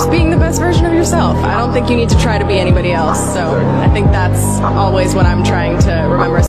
just being the best version of yourself. I don't think you need to try to be anybody else. So I think that's always what I'm trying to remember.